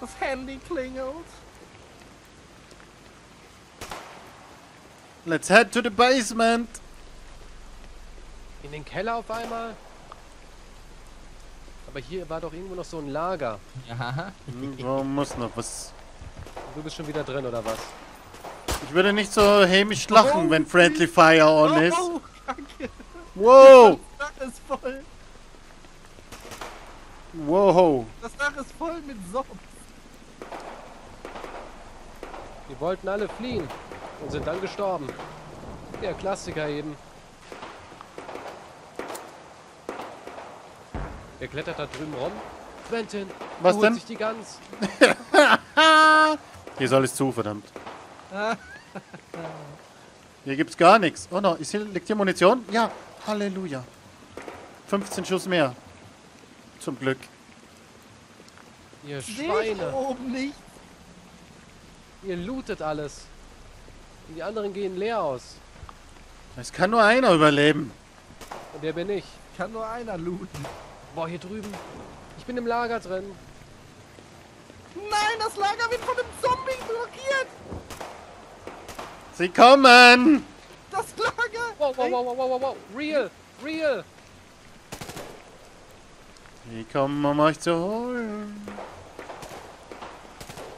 Das Handy klingelt. Let's head to the basement. In den Keller auf einmal. Aber hier war doch irgendwo noch so ein Lager. Ja. Da muss noch was. Du bist schon wieder drin, oder was? Ich würde nicht so hämisch lachen, wenn Friendly Fire on ist. Danke. Wow! Das Dach ist voll. Wow! Das Dach ist voll mit Soft. Wir wollten alle fliehen und sind dann gestorben. Der Klassiker eben. Wer klettert da drüben rum? Quentin, was denn? Sich die Gans. Hier soll es zu, verdammt. Hier gibt's gar nichts. Oh no, liegt hier Munition? Ja, Halleluja. 15 Schuss mehr. Zum Glück. Ihr Schweine. Oben nicht. Ihr lootet alles. Die anderen gehen leer aus. Es kann nur einer überleben. Und der bin ich. Kann nur einer looten. Boah, hier drüben. Ich bin im Lager drin. Nein, das Lager wird von einem Zombie blockiert. Sie kommen. Das Lager. Wow, wow, wow, wow, wow, wow. Real, real. Sie kommen, um euch zu holen.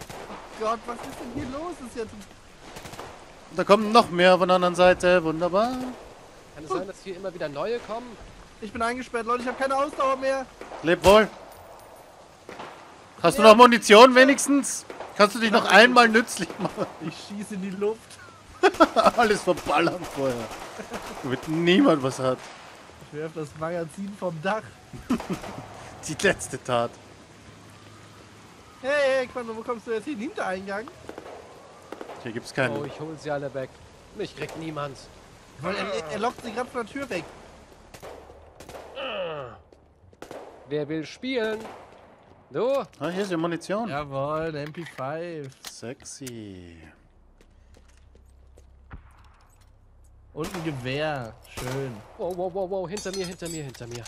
Oh Gott, was ist denn hier los? Ist jetzt... Da kommen noch mehr von der anderen Seite. Wunderbar. Kann es sein, dass hier immer wieder neue kommen? Ich bin eingesperrt, Leute. Ich habe keine Ausdauer mehr. Leb wohl. Hast du noch Munition wenigstens? Kannst du dich noch einmal nützlich machen? Ich schieße in die Luft. Alles verballern vorher. Damit niemand was hat. Ich werfe das Magazin vom Dach. Die letzte Tat. Hey, hey, Quanto, wo kommst du jetzt hin? Hintereingang? Hier gibt's keinen. Oh, ich hol sie alle weg. Mich kriegt niemand. Er lockt sie gerade von der Tür weg. Wer will spielen? Du? Ah, hier ist die Munition. Jawohl, der MP5. Sexy. Und ein Gewehr. Schön. Wow, wow, wow, wow. Hinter mir, hinter mir, hinter mir.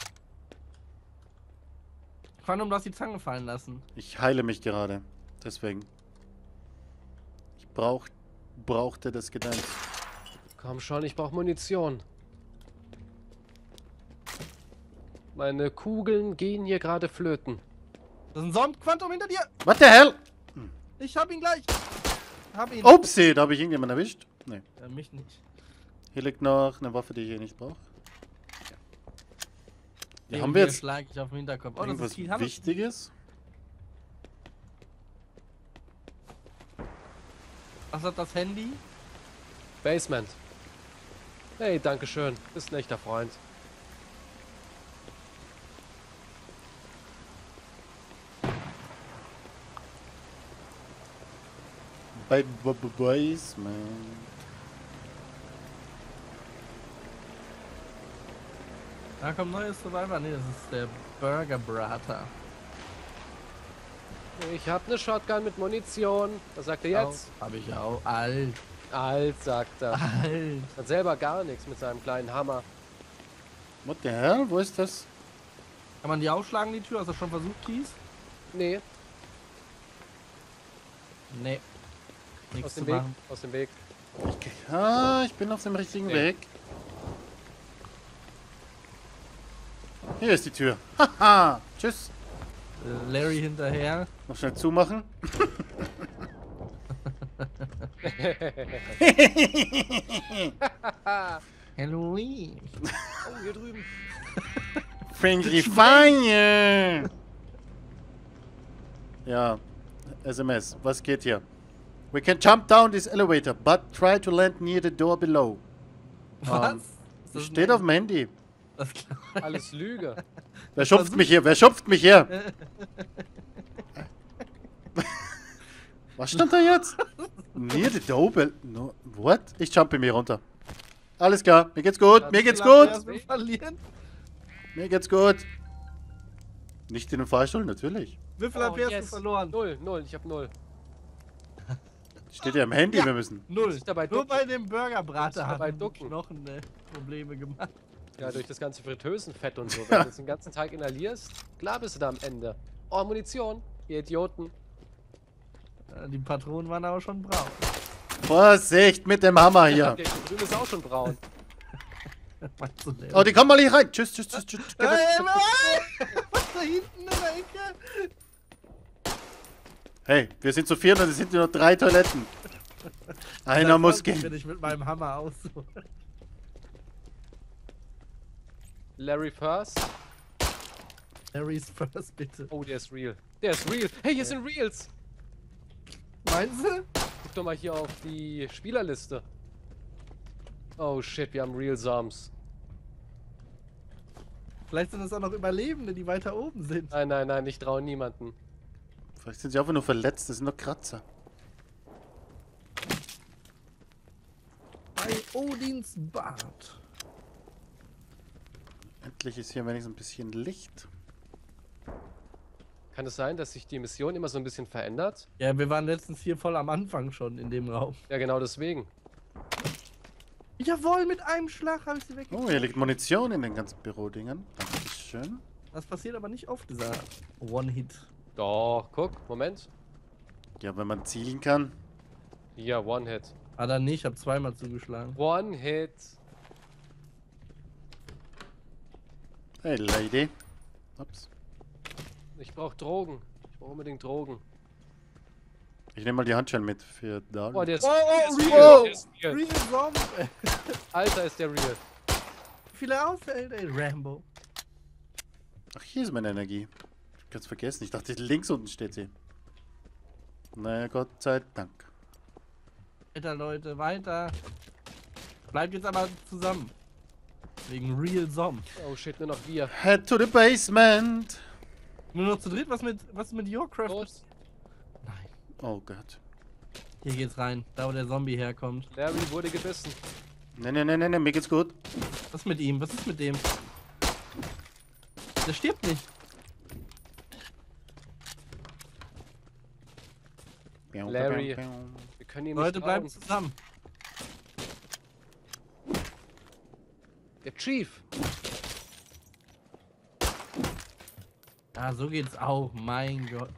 Quantum, du hast die Zange fallen lassen. Ich heile mich gerade. Deswegen. Ich brauchte das Gedanke. Komm schon, ich brauche Munition. Meine Kugeln gehen hier gerade flöten. Das ist ein Soundquantum hinter dir! What the hell? Ich hab ihn gleich! Hab ihn! Upsi, da hab ich irgendjemanden erwischt? Nee. Ja, mich nicht. Hier liegt noch eine Waffe, die ich hier nicht brauche. Ja. Die haben wir jetzt. Schlag ich auf den Hinterkopf. Oh, das ist was Wichtiges? Was hat das Handy? Basement. Hey, dankeschön. Bist ein echter Freund. Bei Basement. Da kommt neues Survivor. Ne, das ist der Burgerbrater. Ich hab ne Shotgun mit Munition. Was sagt er jetzt? Hab ich auch. Alt. Alt, sagt er. Alt. Hat selber gar nichts mit seinem kleinen Hammer. What the hell? Wo ist das? Kann man die aufschlagen, die Tür? Hast du schon versucht, dies? Nee. Nee. Aus dem Weg, aus dem Weg. Ah, ich bin auf dem richtigen Weg. Hier ist die Tür. Haha, tschüss. Larry hinterher. Noch schnell zumachen. Halloween. Oh, hier drüben. Friendly Fire. Ja, SMS. Was geht hier? We can jump down this elevator, but try to land near the door below. Was? Das steht auf dem Handy. Das alles Lüge. Wer schupft mich hier? Wer schupft mich hier? Was stand da jetzt? Near the door below. No, what? Ich jumpe mir runter. Alles klar. Mir geht's gut. Mir geht's gut. Mir geht's gut. Nicht in den Fahrstuhl, natürlich. Wie viel hast du verloren? 0, 0. Ich hab 0. Steht ja im Handy, ja. Wir müssen. Null. Nur bei dem Burgerbrater haben die Knochen Probleme gemacht. Ja, durch das ganze Fritteusenfett und so. Wenn du das den ganzen Tag inhalierst, klar bist du da am Ende. Oh, Munition, ihr Idioten. Die Patronen waren aber schon braun. Vorsicht mit dem Hammer hier. Der Grün ist auch schon braun. Oh, die kommen mal nicht rein. Tschüss, tschüss, tschüss, tschüss. Was da hinten in der Ecke? Hey, wir sind zu viert und es sind nur noch 3 Toiletten. Einer muss gehen. Wenn ich mit meinem Hammer aussuche. Larry first. Larry's first, bitte. Oh, der ist real. Der ist real. Hey, hier sind Reals. Meinst du? Guck doch mal hier auf die Spielerliste. Oh shit, wir haben Real-Sams. Vielleicht sind es auch noch Überlebende, die weiter oben sind. Nein, nein, nein, ich traue niemanden. Vielleicht sind sie einfach nur verletzt, das sind doch Kratzer. Bei Odins Bart. Endlich ist hier wenigstens ein bisschen Licht. Kann es sein, dass sich die Mission immer so ein bisschen verändert? Ja, wir waren letztens hier voll am Anfang schon in dem Raum. Ja, genau deswegen. Jawohl, mit einem Schlag habe ich sie weggezogen. Oh, hier liegt Munition in den ganzen Bürodingen. Dankeschön. Das passiert aber nicht oft, dieser One-Hit. Doch, guck, Moment. Ja, wenn man zielen kann. Ja, One-Hit. Ah, dann nicht, ich habe zweimal zugeschlagen. One-Hit. Hey, Lady. Ups. Ich brauche Drogen. Ich brauche unbedingt Drogen. Ich nehme mal die Handschellen mit für da. Oh, der ist real. Der ist real. Real Alter, ist der real. Wie viele auffällt, ey, Rambo. Ach, hier ist meine Energie. Ich kann's vergessen. Ich dachte, links unten steht sie. Naja, Gott sei Dank. Weiter, Leute, weiter. Bleibt jetzt aber zusammen. Wegen Real Zom. Oh shit, nur noch wir. Head to the basement. Nur noch zu dritt? Was mit Yorkcraft? Los. Nein. Oh Gott. Hier geht's rein, da wo der Zombie herkommt. Larry wurde gebissen. Ne, ne, ne, ne, ne, mir geht's gut. Was mit ihm? Was ist mit dem? Der stirbt nicht. Larry. Wir können ihn nicht. Leute, bleiben zusammen. Der Chief. Ah, so geht's auch, mein Gott.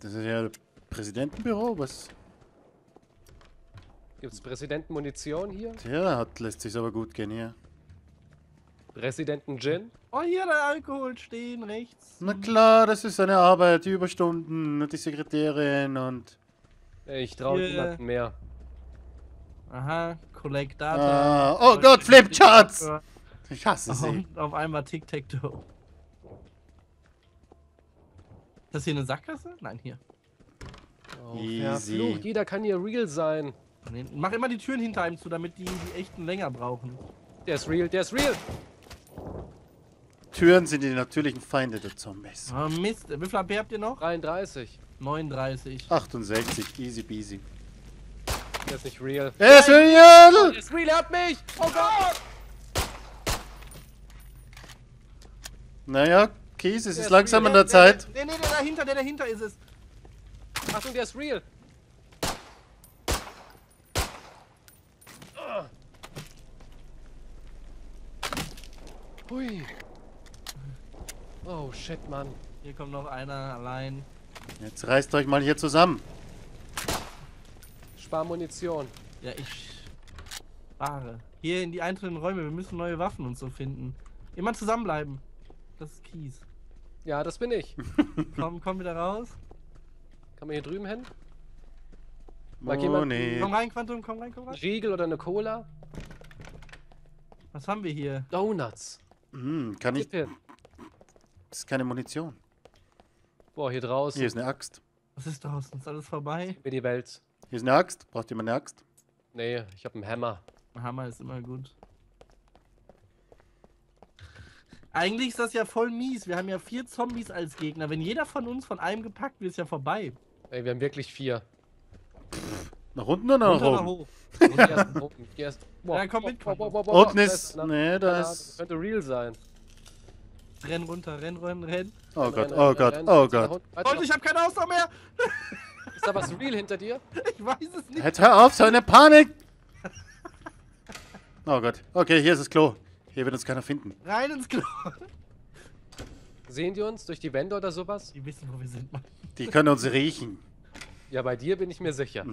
Das ist ja Präsidentenbüro, was? Gibt's Präsidentenmunition hier? Tja, lässt sich's aber gut gehen hier. Präsidenten Gin? Oh, hier der Alkohol stehen, rechts. Na klar, das ist seine Arbeit, die Überstunden und die Sekretärin und... Ich trau niemanden mehr. Aha, Collect Data. Oh Gott, Flipcharts! Ich hasse sie. Und auf einmal Tic-Tac-Toe. Ist das hier eine Sackgasse? Nein, hier. Oh, verflucht, jeder kann hier real sein. Mach immer die Türen hinter ihm zu, damit die echten länger brauchen. Der ist real, der ist real! Türen sind die natürlichen Feinde der Zombies. Oh Mist, wie viel HP habt ihr noch? 33. 39. 68, easy peasy. Der ist nicht real. Er ist real! Der ist real, er hat mich! Oh Gott! Naja. Kies, es ist langsam an der Zeit. Nee, nee, der dahinter ist es. Achtung, der ist real. Hui. Oh shit, Mann. Hier kommt noch einer allein. Jetzt reißt euch mal hier zusammen. Spar Munition. Ja, ich spare. Hier in die einzelnen Räume, wir müssen neue Waffen und so finden. Immer zusammenbleiben. Das ist Kies. Ja, das bin ich. komm wieder raus. Kann man hier drüben hin? Mag jemand, komm rein, Quantum, komm rein. Riegel oder eine Cola? Was haben wir hier? Donuts. Kann ich... Das ist keine Munition. Boah, hier draußen. Hier ist eine Axt. Was ist draußen? Ist alles vorbei? Wie die Welt. Hier ist eine Axt. Braucht jemand eine Axt? Nee, ich habe einen Hammer. Ein Hammer ist immer gut. Eigentlich ist das ja voll mies. Wir haben ja 4 Zombies als Gegner. Wenn jeder von uns von einem gepackt wird, ist ja vorbei. Ey, wir haben wirklich 4. Pff, nach unten oder nach oben? Nach oben. Ja, komm mit. Unten ist... Nee, das... Könnte real sein. Renn runter, renn. Oh Gott, oh Gott, oh Gott. Leute, ich hab keine Ausdauer mehr. Ist da was real hinter dir? Ich weiß es nicht. Jetzt hör auf, so eine Panik. Oh Gott. Okay, hier ist das Klo. Hier wird uns keiner finden. Rein ins Klo. Sehen die uns durch die Wände oder sowas? Die wissen, wo wir sind, Mann. Die können uns riechen. Ja, bei dir bin ich mir sicher.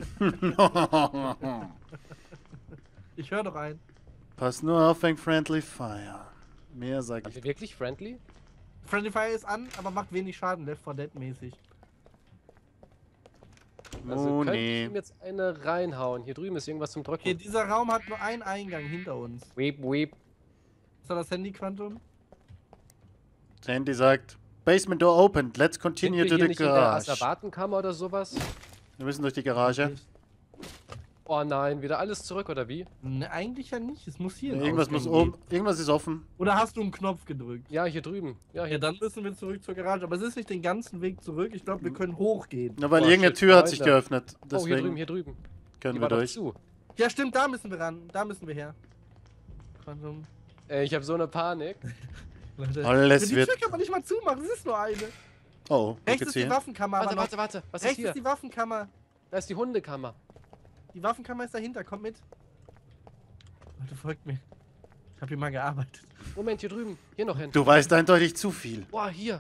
Ich höre rein. Pass nur auf, wegen Friendly Fire. Mehr sage ich. Wirklich Friendly? Friendly Fire ist an, aber macht wenig Schaden, Left 4 Dead mäßig. Also könnte ich ihm jetzt eine reinhauen. Hier drüben ist irgendwas zum Drücken. Okay, dieser Raum hat nur einen Eingang hinter uns. Weep, weep. Ist da das Handy-Quantum? Das Handy sagt, Basement door opened, let's continue to the garage. Sind wir hier nicht in der Asservatenkammer oder sowas? Wir müssen durch die Garage. Oh nein, wieder alles zurück oder wie? Ne, eigentlich ja nicht, es muss hier. Irgendwas muss oben, irgendwas ist offen. Oder hast du einen Knopf gedrückt? Ja, hier drüben. Ja, hier. Ja, dann müssen wir zurück zur Garage, aber es ist nicht den ganzen Weg zurück, ich glaube, wir können hochgehen. Na, weil irgendeine Tür hat sich geöffnet, deswegen. Oh, hier drüben. Können wir durch. Ja, stimmt, da müssen wir ran, da müssen wir her. Ich habe so eine Panik. Alles wird. Die Tür kann man nicht mal zumachen, es ist nur eine. Oh, rechts ist die Waffenkammer. Warte, was ist hier? Rechts ist die Waffenkammer. Da ist die Hundekammer. Die Waffenkammer ist dahinter, komm mit. Leute, folgt mir. Ich hab hier mal gearbeitet. Moment, hier drüben. Hier noch hin. Du weißt eindeutig zu viel. Boah, hier.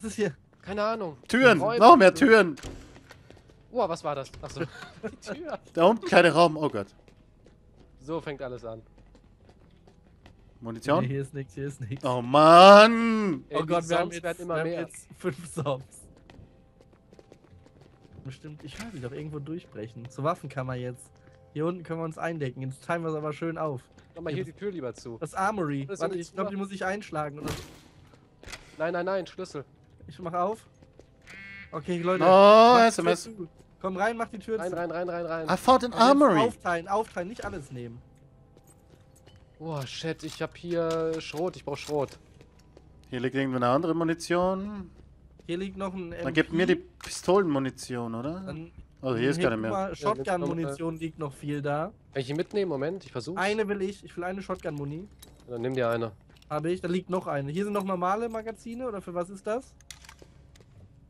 Was ist hier? Keine Ahnung. Türen, noch mehr Türen. Boah, was war das? Achso. Die Tür. Da unten keine Raum, oh Gott. So fängt alles an. Munition? Nee, hier ist nichts, hier ist nichts. Oh Mann! Ey, oh Gott, wir haben jetzt 5 Sounds. Bestimmt, ich höre sie doch irgendwo durchbrechen. Zur Waffenkammer jetzt. Hier unten können wir uns eindecken. Jetzt teilen wir es aber schön auf. Mach mal hier die Tür lieber zu. Das Armory. Das Warte, ich glaube, die muss ich einschlagen. Oder? Nein, Schlüssel. Ich mach auf. Okay, Leute. Oh, SMS. Komm rein, mach die Tür zu. Rein. I found an Armory. Aufteilen, nicht alles nehmen. Oh, shit, ich hab hier Schrot. Ich brauch Schrot. Hier liegt irgendwo eine andere Munition. Hier liegt noch ein MP. Dann gib mir die Pistolenmunition, oder? Also hier ist keine mehr. Shotgun-Munition liegt noch viel da. Kann ich die mitnehmen? Moment, ich versuch's. Eine will ich. Ich will eine Shotgun-Muni. Ja, dann nimm dir eine. Habe ich. Da liegt noch eine. Hier sind noch normale Magazine, oder für was ist das?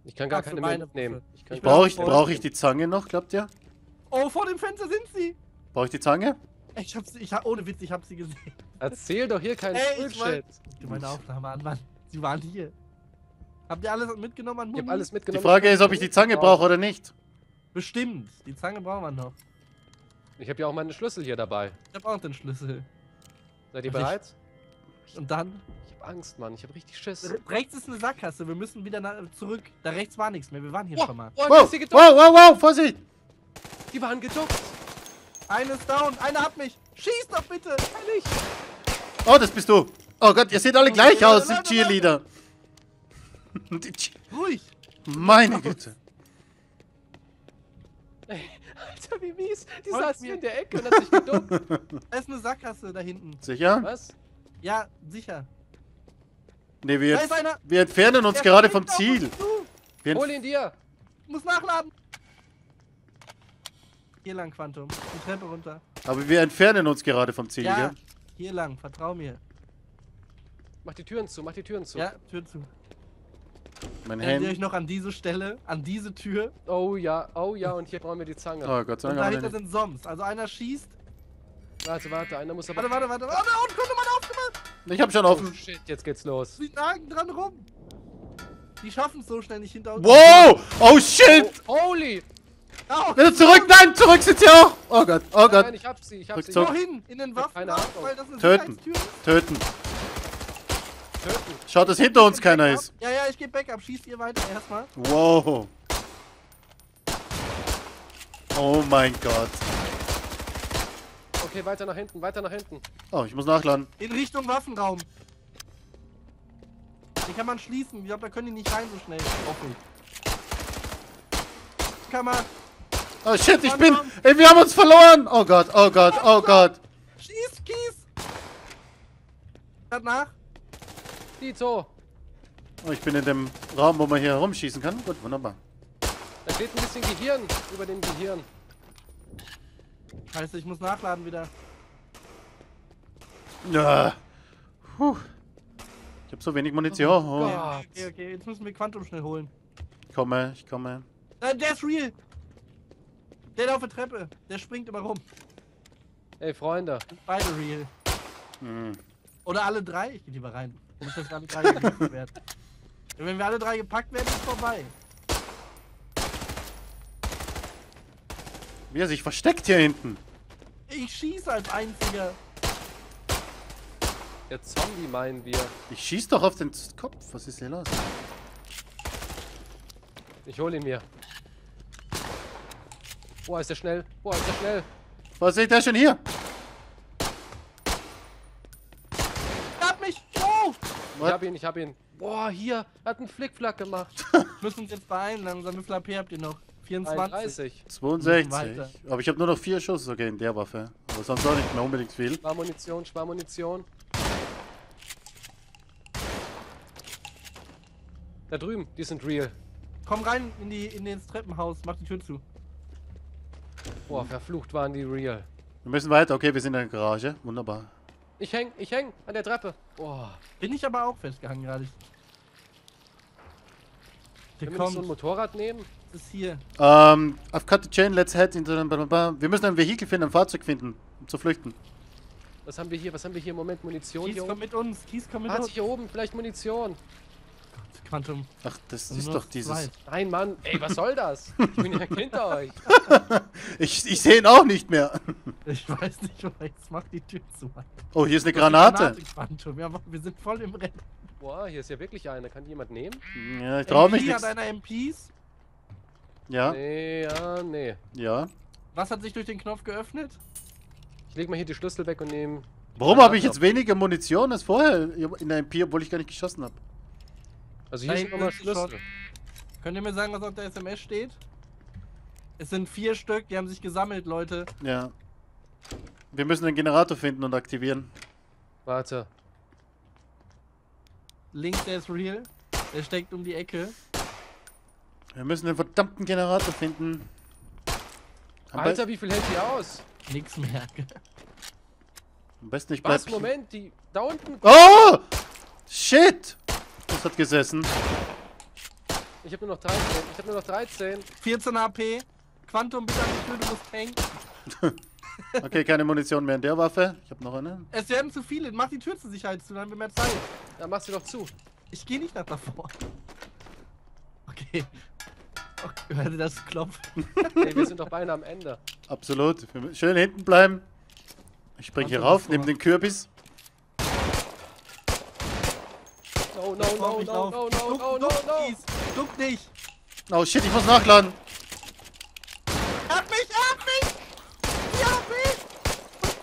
Ich kann gar keine mehr mitnehmen. Brauche ich die Zange noch, glaubt ihr? Oh, vor dem Fenster sind sie! Brauche ich die Zange? Ohne Witz, ich hab sie gesehen. Erzähl doch hier keinen Bullshit. Gib dir meine Aufnahme an, Mann. Sie waren hier. Habt ihr alles mitgenommen an Muni? Ich hab alles mitgenommen. Die Frage ist, ob ich die Zange brauche oder nicht. Bestimmt. Die Zange brauchen wir noch. Ich habe ja auch meinen Schlüssel hier dabei. Ich habe auch den Schlüssel. Seid ihr bereit? Und dann? Ich habe Angst, Mann. Ich habe richtig Schiss. Rechts ist eine Sackgasse. Wir müssen wieder zurück. Da rechts war nichts mehr. Wir waren hier schon mal. Wow, Vorsicht! Die waren geduckt. Eine ist down. Eine hat mich. Schieß doch bitte. Heilig. Oh, das bist du. Oh Gott, ihr seht alle gleich aus, die Cheerleader. Ruhig! Meine Güte! Ey, Alter, wie mies! Die saß hier in der Ecke und hat sich geduckt. Da ist eine Sackgasse da hinten. Sicher? Was? Ja, sicher. Ne, wir entfernen uns gerade vom Ziel. Hol ihn dir! Muss nachladen! Hier lang, Quantum. Die Treppe runter. Aber wir entfernen uns gerade vom Ziel, ja? Hier lang, vertrau mir. Mach die Türen zu. Ja, Türen zu. Erinnere ich noch an diese Stelle, an diese Tür. Oh ja, und hier brauchen wir die Zange. Oh Gott sei Dank. Und dahinter sind Soms. Also einer schießt. Warte, einer muss aber. Warte. Oh, da unten kommt nochmal aufgemacht. Ich hab schon offen. Oh shit, jetzt geht's los. Sie nagen dran rum. Die schaffen's so schnell nicht hinter uns. Wow! Oh shit! Oh, holy! Bitte zurück! Nein, zurück sind sie auch! Oh Gott, oh Gott. Nein, ich hab sie. Wohin? In den Waffen. Weil das ist Töten. Schaut, dass hinter uns keiner ist. Ja, ich geh Backup. Schießt ihr weiter erstmal. Wow. Oh mein Gott. Okay, weiter nach hinten. Oh, ich muss nachladen. In Richtung Waffenraum. Den kann man schließen. Ich glaube, da können die nicht rein so schnell. Offen. Kammer. Oh shit, ich bin... Ey, wir haben uns verloren. Oh Gott. Schieß. Gerade nach. Dito. Oh, ich bin in dem Raum, wo man hier herumschießen kann. Gut, wunderbar. Da steht ein bisschen Gehirn über dem Gehirn. Scheiße, ich muss nachladen wieder. Ja. Puh. Ich hab so wenig Munition. Oh, okay, jetzt müssen wir Quantum schnell holen. Ich komme. Der ist real. Der läuft auf der Treppe. Der springt immer rum. Ey, Freunde. Beide real. Oder alle drei? Ich geh lieber rein. Muss das alle drei gepackt werden. Wenn wir alle drei gepackt werden, ist vorbei. Wie er sich versteckt hier hinten. Ich schieße als einziger. Der Zombie meinen wir. Ich schieß doch auf den Kopf. Was ist hier los? Ich hole ihn mir. Boah, ist der schnell. Boah, ist der schnell. Was ist der schon hier? Hab mich! Oh! Ich hab ihn, ich hab ihn. Boah, hier. Hat einen Flickflack gemacht. Wir müssen uns jetzt beeilen langsam. Wie viel AP habt ihr noch? 24. 32. Aber ich habe nur noch 4 Schuss sogar in der Waffe. Aber sonst auch nicht mehr unbedingt viel. Sparmunition, Sparmunition. Da drüben, die sind real. Komm rein in das Treppenhaus, mach die Tür zu. Boah, verflucht waren die real. Wir müssen weiter, okay, wir sind in der Garage. Wunderbar. Ich häng an der Treppe. Boah. Bin ich aber auch festgehangen gerade. Können wir so ein Motorrad nehmen? Das ist hier. I've cut the chain, let's head into the... Wir müssen ein Vehikel finden, ein Fahrzeug finden, um zu flüchten. Was haben wir hier? Was haben wir hier im Moment? Munition Kies, hier oben? Komm mit uns, Kies, komm mit uns. Hat sich hier oben vielleicht Munition. Gott, Quantum. Ach, das ist doch dieses... Nein, Mann. Ey, was soll das? Ich bin ja hinter euch. Ich sehe ihn auch nicht mehr. Ich weiß nicht, was jetzt macht die Tür zu. Oh, hier ist eine Granate. Quantum. Ja, wir sind voll im Rennen. Boah, hier ist ja wirklich einer. Kann die jemand nehmen? Ja, ich traue mich nicht. Hat einer MPs? Ja. Nee, ja, nee. Ja. Was hat sich durch den Knopf geöffnet? Ich leg mal hier die Schlüssel weg und nehme... Warum habe ich jetzt weniger Munition als vorher in der MP, obwohl ich gar nicht geschossen habe? Also hier sind nochmal Schlüssel. Könnt ihr mir sagen, was auf der SMS steht? Es sind 4 Stück, die haben sich gesammelt, Leute. Ja. Wir müssen den Generator finden und aktivieren. Warte. Links, der ist real. Der steckt um die Ecke. Wir müssen den verdammten Generator finden. Alter, wie viel hält die aus? Nix mehr. Am besten nicht bleiben. Moment, die da unten. Oh! Shit! Das hat gesessen. Ich hab nur noch 13. 14 HP. Quantum, bitte an die Tür, du musst hängen. Okay, keine Munition mehr in der Waffe. Ich hab noch eine. Es werden zu viele. Mach die Tür zur Sicherheit zu, dann haben wir mehr Zeit. Dann machst du doch zu. Ich gehe nicht nach davor. Okay. Ich hörte das Klopfen. Hey, wir sind doch beinahe am Ende. Absolut. Schön hinten bleiben. Ich spring hier rauf, nimm den Kürbis. No, no, no, no, no, no, no, no, no. Duck nicht. Oh shit, ich muss nachladen. Hab mich!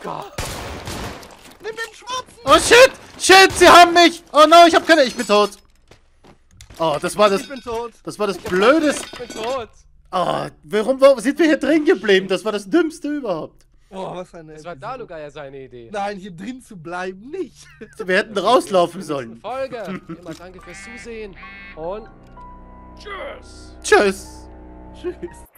Gott. Nimm den Schwarzen! Oh shit! Shit, sie haben mich! Oh no, ich hab keine... Ich bin tot! Oh, das war das... Ich bin tot! Das war das Blödeste... Ich bin tot! Oh, warum sind wir hier drin geblieben? Das war das Dümmste überhaupt! Oh, was eine... Das war Daluga ja seine Idee! Nein, hier drin zu bleiben nicht! Wir hätten rauslaufen sollen! Folge! Immer danke fürs Zusehen und... Tschüss! Tschüss! Tschüss!